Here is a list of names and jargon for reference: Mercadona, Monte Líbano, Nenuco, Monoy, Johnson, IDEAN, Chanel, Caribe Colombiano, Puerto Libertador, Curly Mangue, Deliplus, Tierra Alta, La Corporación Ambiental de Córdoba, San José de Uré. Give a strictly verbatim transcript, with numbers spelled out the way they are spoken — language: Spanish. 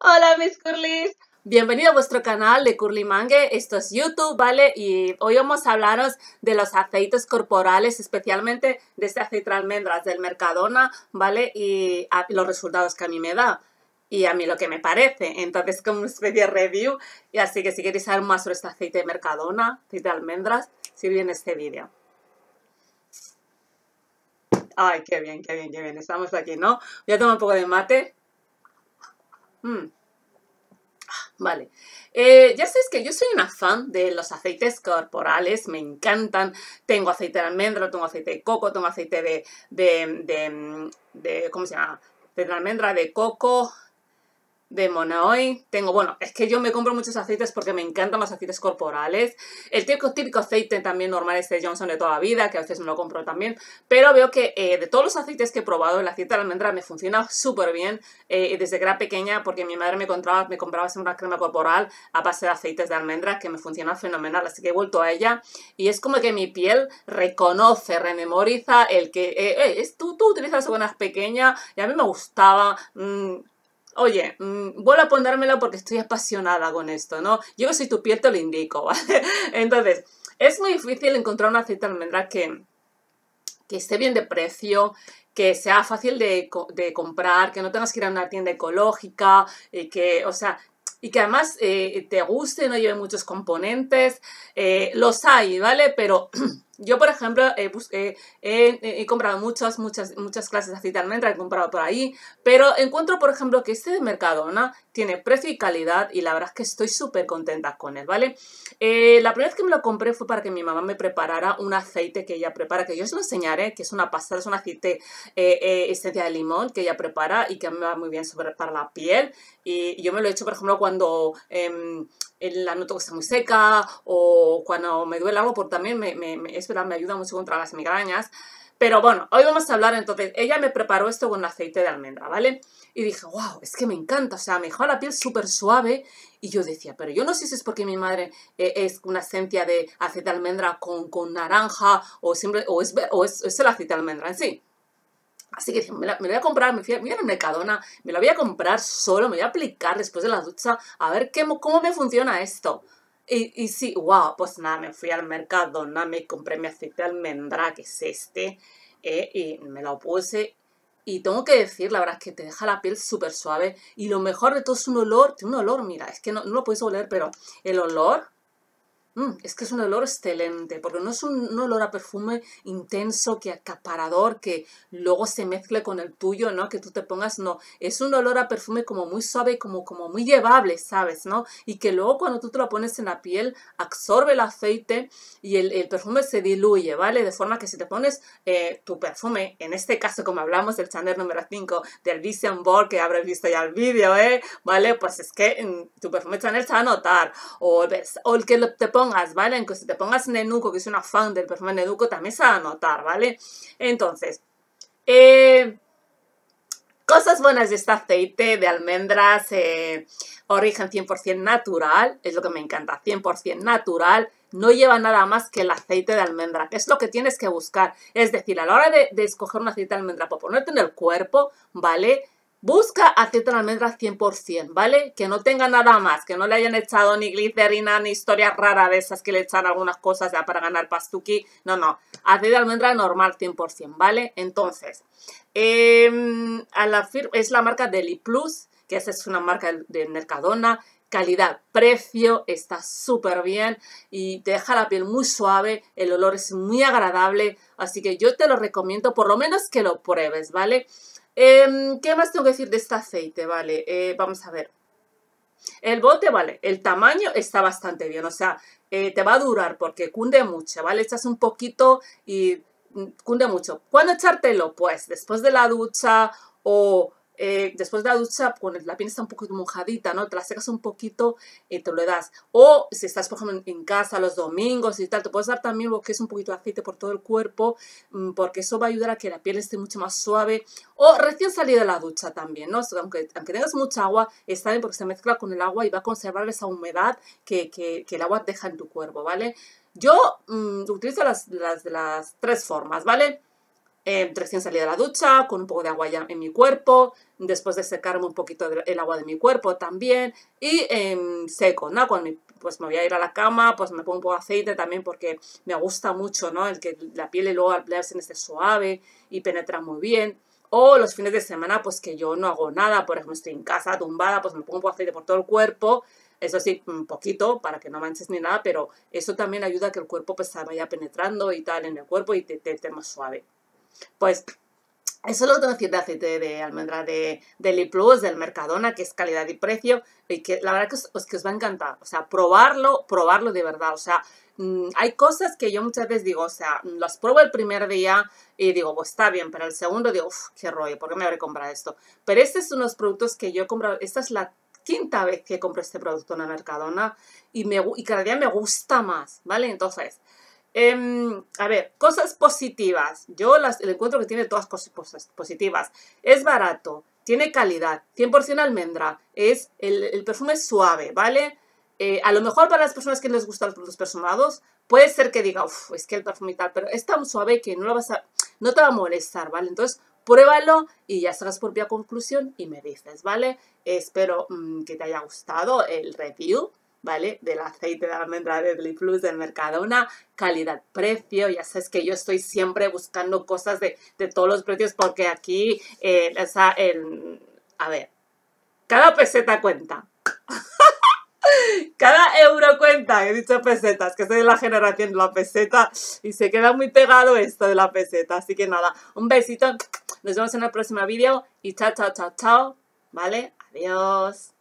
Hola mis curlys, bienvenido a vuestro canal de Curly Mangue, esto es YouTube, ¿vale? Y hoy vamos a hablaros de los aceites corporales, especialmente de este aceite de almendras del Mercadona, ¿vale? Y a, los resultados que a mí me da y a mí lo que me parece, entonces como una especie de review, y así que si queréis saber más sobre este aceite de Mercadona, aceite de almendras, si bien este vídeo. Ay, qué bien, qué bien, qué bien, estamos aquí, ¿no? Voy a tomar un poco de mate. Mm. Vale, eh, ya sabéis que yo soy una fan de los aceites corporales, me encantan. Tengo aceite de almendra, tengo aceite de coco, tengo aceite de, de, de, de ¿cómo se llama? De almendra, de coco, de Monoy. Tengo, bueno, es que yo me compro muchos aceites porque me encantan los aceites corporales. El típico, típico aceite también normal es de Johnson de toda la vida, que a veces me lo compro también. Pero veo que eh, de todos los aceites que he probado, el aceite de almendra me funciona súper bien eh, desde que era pequeña, porque mi madre me compraba, me compraba una crema corporal a base de aceites de almendra que me funciona fenomenal. Así que he vuelto a ella y es como que mi piel reconoce, rememoriza el que eh, eh, tú, tú utilizas cuando eras pequeña y a mí me gustaba. Mmm, Oye, mmm, vuelvo a ponérmelo porque estoy apasionada con esto, ¿no? Yo que soy tu piel te lo indico, ¿vale? Entonces, es muy difícil encontrar un aceite de almendra que, que esté bien de precio, que sea fácil de, de comprar, que no tengas que ir a una tienda ecológica, y que, o sea... Y que además eh, te guste, no lleve muchos componentes, eh, los hay, ¿vale? Pero yo, por ejemplo, eh, eh, eh, he comprado muchas, muchas, muchas clases de aceite de almendra, he comprado por ahí, pero encuentro, por ejemplo, que este de Mercadona tiene precio y calidad y la verdad es que estoy súper contenta con él, ¿vale? Eh, la primera vez que me lo compré fue para que mi mamá me preparara un aceite que ella prepara, que yo os lo enseñaré, que es una pasada, es un aceite eh, eh, esencia de limón que ella prepara y que me va muy bien sobre, para la piel. Y yo me lo he hecho, por ejemplo, cuando eh, la noto que está muy seca o cuando me duele algo, porque también me, me, me, es verdad, me ayuda mucho contra las migrañas. Pero bueno, hoy vamos a hablar, entonces, ella me preparó esto con aceite de almendra, ¿vale? Y dije, wow, es que me encanta, o sea, me dejó la piel súper suave. Y yo decía, pero yo no sé si es porque mi madre eh, es una esencia de aceite de almendra con, con naranja o, siempre, o, es, o es, es el aceite de almendra en sí. Así que dije, me, la, me lo voy a comprar, me fui a, me voy a ir a Mercadona, me lo voy a comprar solo, me voy a aplicar después de la ducha, a ver qué, cómo me funciona esto. Y, y sí, wow, pues nada, me fui al Mercadona, me compré mi aceite de almendra, que es este, eh, y me lo puse. Y tengo que decir, la verdad es que te deja la piel súper suave. Y lo mejor de todo es un olor, tiene un olor, mira, es que no, no lo puedes oler, pero el olor... Es que es un olor excelente, porque no es un, un olor a perfume intenso, que acaparador, que luego se mezcle con el tuyo, ¿no? Que tú te pongas, no. Es un olor a perfume como muy suave, como, como muy llevable, ¿sabes? ¿No? Y que luego cuando tú te lo pones en la piel, absorbe el aceite y el, el perfume se diluye, ¿vale? De forma que si te pones eh, tu perfume, en este caso, como hablamos del Chanel número cinco, del Vision Board, que habréis visto ya el vídeo, ¿eh? ¿Vale? Pues es que mm, tu perfume Chanel se va a notar. O, o el que te pongas, ¿vale? En que si te pongas Nenuco, que soy una fan del perfume Nenuco, también se va a notar, ¿vale? Entonces, eh, cosas buenas de este aceite de almendras, eh, origen cien por cien natural, es lo que me encanta, cien por cien natural, no lleva nada más que el aceite de almendra, que es lo que tienes que buscar. Es decir, a la hora de, de escoger un aceite de almendra para ponerte en el cuerpo, ¿vale? Busca aceite de almendra cien por cien, ¿vale? Que no tenga nada más, que no le hayan echado ni glicerina, ni historia rara de esas que le echan algunas cosas ya para ganar pastuqui. No, no, aceite de almendra normal cien por cien, ¿vale? Entonces, eh, a la es la marca Deliplus, que esa es una marca de Mercadona. Calidad, precio, está súper bien y te deja la piel muy suave, el olor es muy agradable, así que yo te lo recomiendo, por lo menos que lo pruebes, ¿vale? Eh, ¿Qué más tengo que decir de este aceite? Vale, eh, vamos a ver. El bote, vale, el tamaño está bastante bien, o sea, eh, te va a durar porque cunde mucho, ¿vale? Echas un poquito y cunde mucho. ¿Cuándo echártelo? Pues después de la ducha o... Eh, después de la ducha, cuando la piel está un poco mojadita, ¿no? Te la secas un poquito y te lo das. O si estás, por ejemplo, en casa los domingos y tal, te puedes dar también lo que es un poquito de aceite por todo el cuerpo, porque eso va a ayudar a que la piel esté mucho más suave. O recién salido de la ducha también, ¿no? Aunque, aunque tengas mucha agua, está bien porque se mezcla con el agua y va a conservar esa humedad que, que, que el agua deja en tu cuerpo, ¿vale? Yo mmm, utilizo las, las, las tres formas, ¿vale? eh, recién salida de la ducha, con un poco de agua ya en mi cuerpo, después de secarme un poquito de, el agua de mi cuerpo también, y eh, seco, ¿no? Cuando mi, pues me voy a ir a la cama, pues me pongo un poco de aceite también porque me gusta mucho, ¿no? El que la piel y luego al emplearse en este suave y penetra muy bien. O los fines de semana, pues que yo no hago nada, por ejemplo, estoy en casa tumbada, pues me pongo un poco de aceite por todo el cuerpo, eso sí, un poquito, para que no manches ni nada, pero eso también ayuda a que el cuerpo pues se vaya penetrando y tal en el cuerpo y te esté más suave. Pues eso es lo que tengo que decir de aceite de almendra de Deliplus, del Mercadona, que es calidad y precio, y que la verdad que os, que os va a encantar, o sea, probarlo, probarlo de verdad, o sea, hay cosas que yo muchas veces digo, o sea, las pruebo el primer día y digo, pues está bien, pero el segundo digo, uff, qué rollo, ¿por qué me habré comprado esto? Pero este es uno de los productos que yo he comprado, esta es la quinta vez que compro este producto en la Mercadona y, me, y cada día me gusta más, ¿vale? Entonces, eh, a ver, cosas positivas, yo las, el encuentro que tiene todas cosas positivas, es barato, tiene calidad, cien por ciento almendra, es, el, el perfume es suave, ¿vale? Eh, a lo mejor para las personas que les gustan los productos perfumados, puede ser que diga, uff, es que el perfume y tal, pero es tan suave que no, lo vas a, no te va a molestar, ¿vale? Entonces, pruébalo y ya sacas por propia conclusión y me dices, ¿vale? Espero mmm, que te haya gustado el review, ¿vale? Del aceite de almendra de Deliplus del Mercadona, calidad-precio, ya sabes que yo estoy siempre buscando cosas de, de todos los precios porque aquí, eh, o sea, el, a ver, cada peseta cuenta. Cada euro cuenta, he dicho pesetas, que soy de la generación de la peseta y se queda muy pegado esto de la peseta. Así que nada, un besito, nos vemos en el próximo vídeo y chao, chao, chao, chao, ¿vale? Adiós.